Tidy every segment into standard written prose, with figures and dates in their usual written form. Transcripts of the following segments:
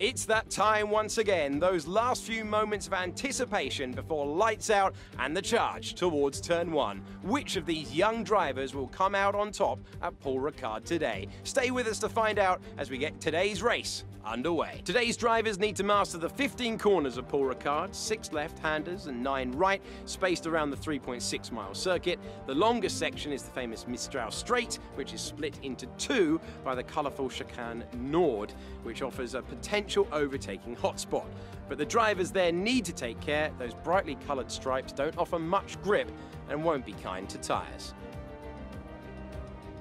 It's that time once again, those last few moments of anticipation before lights out and the charge towards turn one. Which of these young drivers will come out on top at Paul Ricard today? Stay with us to find out as we get today's race underway. Today's drivers need to master the 15 corners of Paul Ricard, 6 left-handers and 9 right, spaced around the 3.6-mile circuit. The longest section is the famous Mistral Straight, which is split into two by the colourful Chicane Nord, which offers a potential overtaking hotspot. But the drivers there need to take care. Those brightly coloured stripes don't offer much grip and won't be kind to tyres.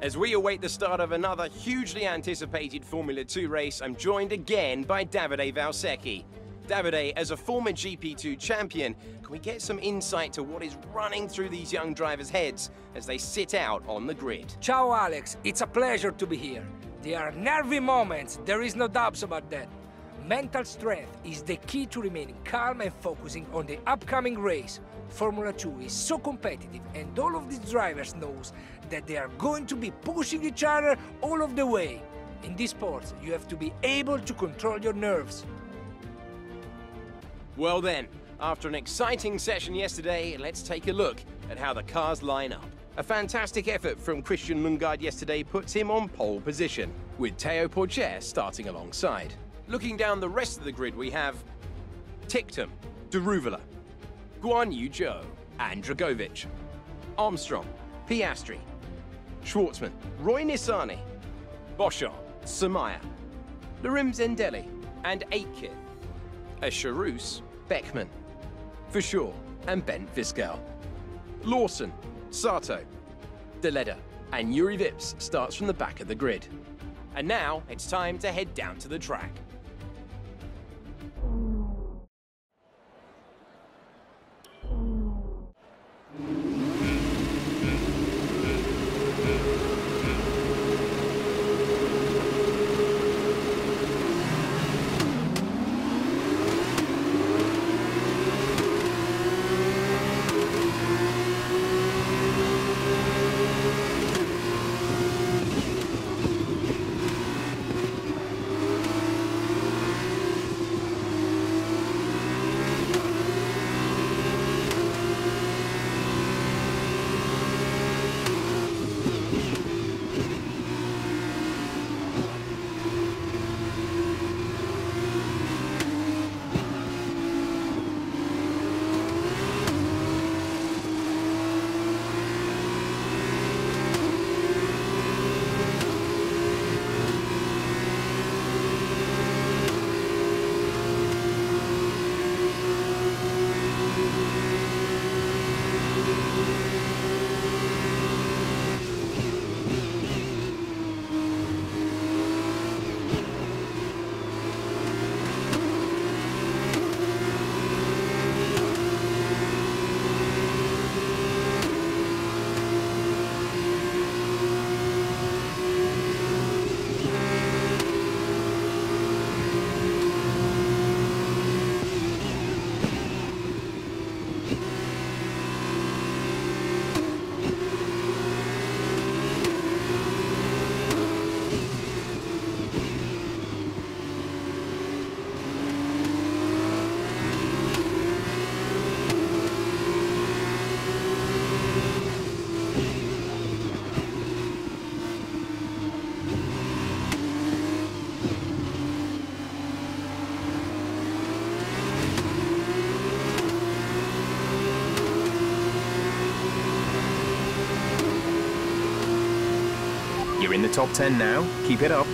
As we await the start of another hugely anticipated Formula 2 race, I'm joined again by Davide Valsecchi. Davide, as a former GP2 champion, can we get some insight to what is running through these young drivers' heads as they sit out on the grid? Ciao, Alex. It's a pleasure to be here. There are nervy moments, there is no doubts about that. Mental strength is the key to remaining calm and focusing on the upcoming race. Formula 2 is so competitive and all of these drivers knows that they are going to be pushing each other all of the way. In this sport, you have to be able to control your nerves. Well then, after an exciting session yesterday, let's take a look at how the cars line up. A fantastic effort from Christian Lundgaard yesterday puts him on pole position, with Teo Porte starting alongside. Looking down the rest of the grid, we have Ticktum, Daruvala, Guan Yu Zhou, Andragovic, Armstrong, Piastri, Schwartzman, Roy Nisani, Boschon, Samaya, Larim Zendeli, and Aitkin, Asharus, Beckman, Fushaw, and Ben Vizgal. Lawson, Sato, Deleda, and Yuri Vips starts from the back of the grid. And now it's time to head down to the track. You're in the top 10 now. Keep it up.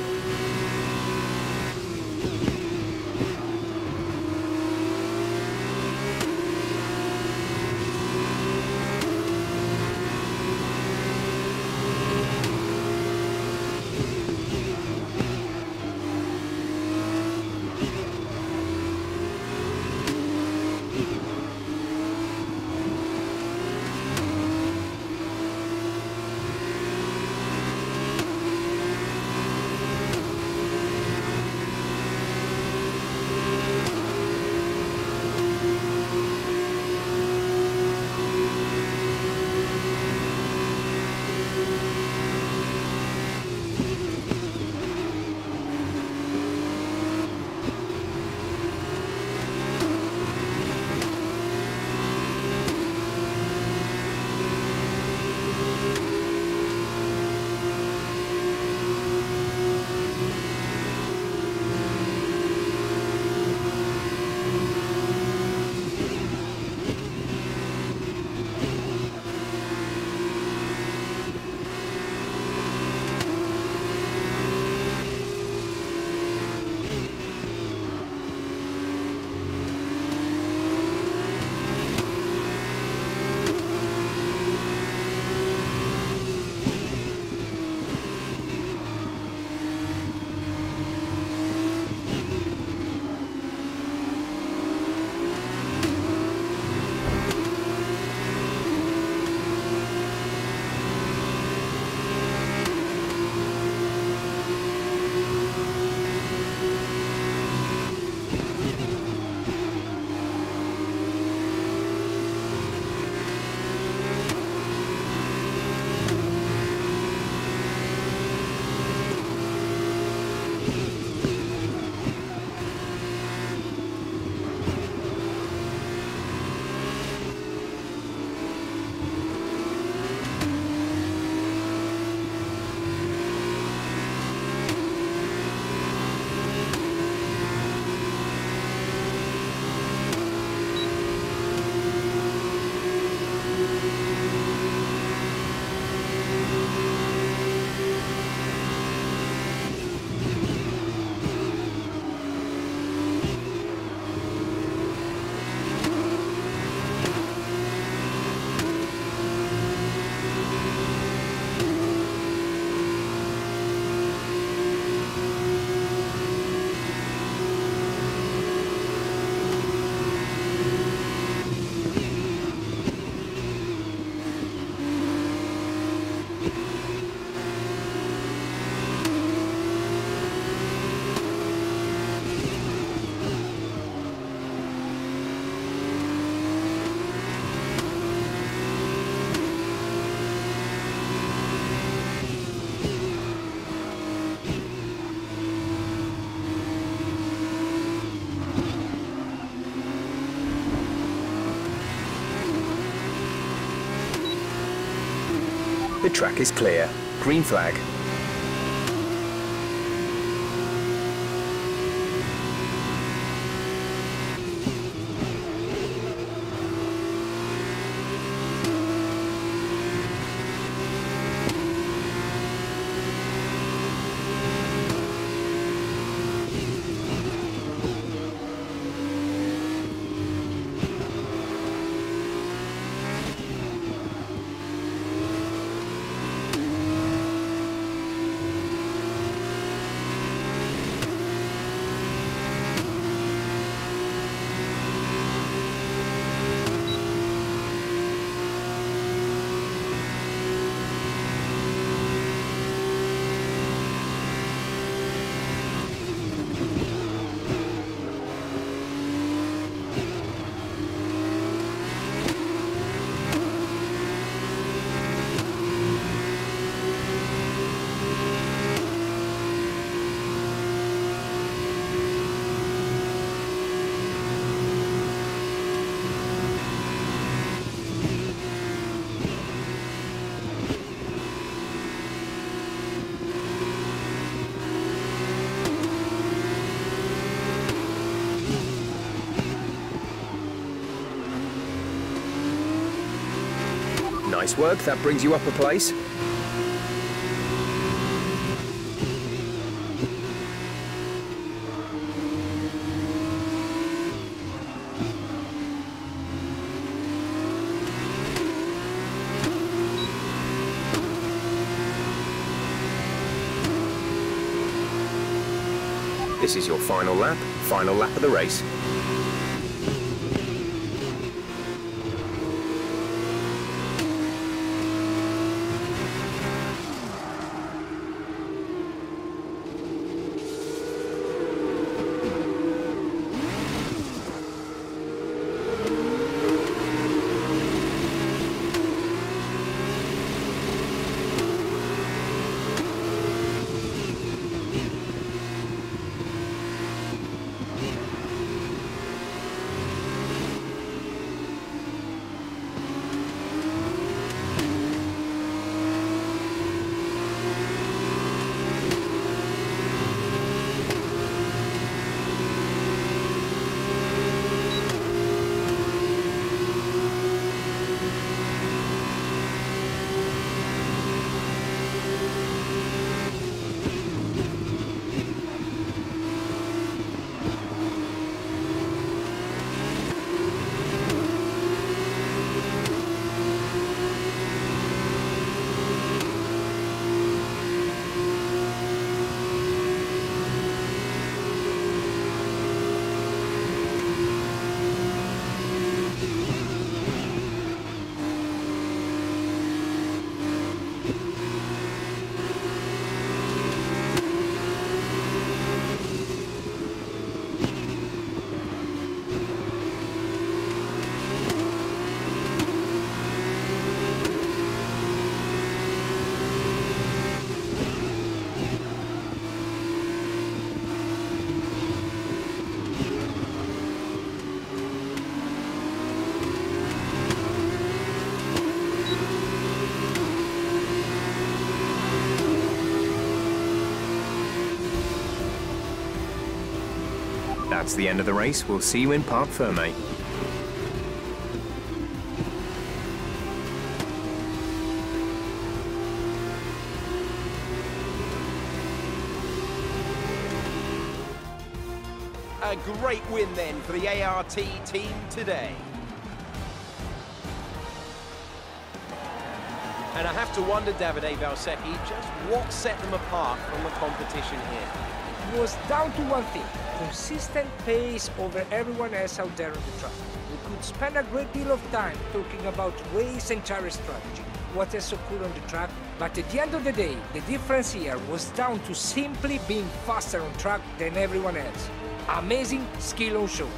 track is clear. Green flag. Nice work, that brings you up a place. This is your final lap of the race. That's the end of the race. We'll see you in Parc Fermé. A great win then for the ART team today. And I have to wonder, Davide Valsecchi, just what set them apart from the competition here? It was down to one thing, consistent pace over everyone else out there on the track. We could spend a great deal of time talking about race and tire strategy, what else occurred on the track, but at the end of the day, the difference here was down to simply being faster on track than everyone else. Amazing skill on show.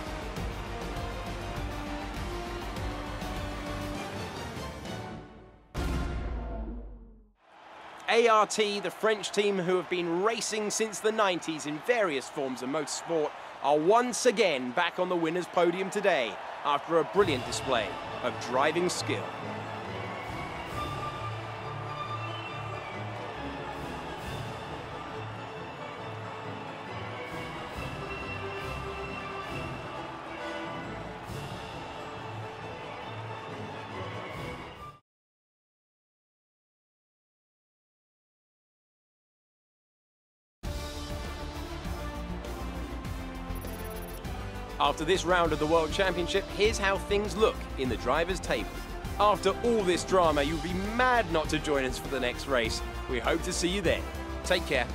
ART, the French team who have been racing since the 90s in various forms of motorsport, are once again back on the winner's podium today after a brilliant display of driving skill. After this round of the World Championship, here's how things look in the drivers' table. After all this drama, you'll be mad not to join us for the next race. We hope to see you there. Take care.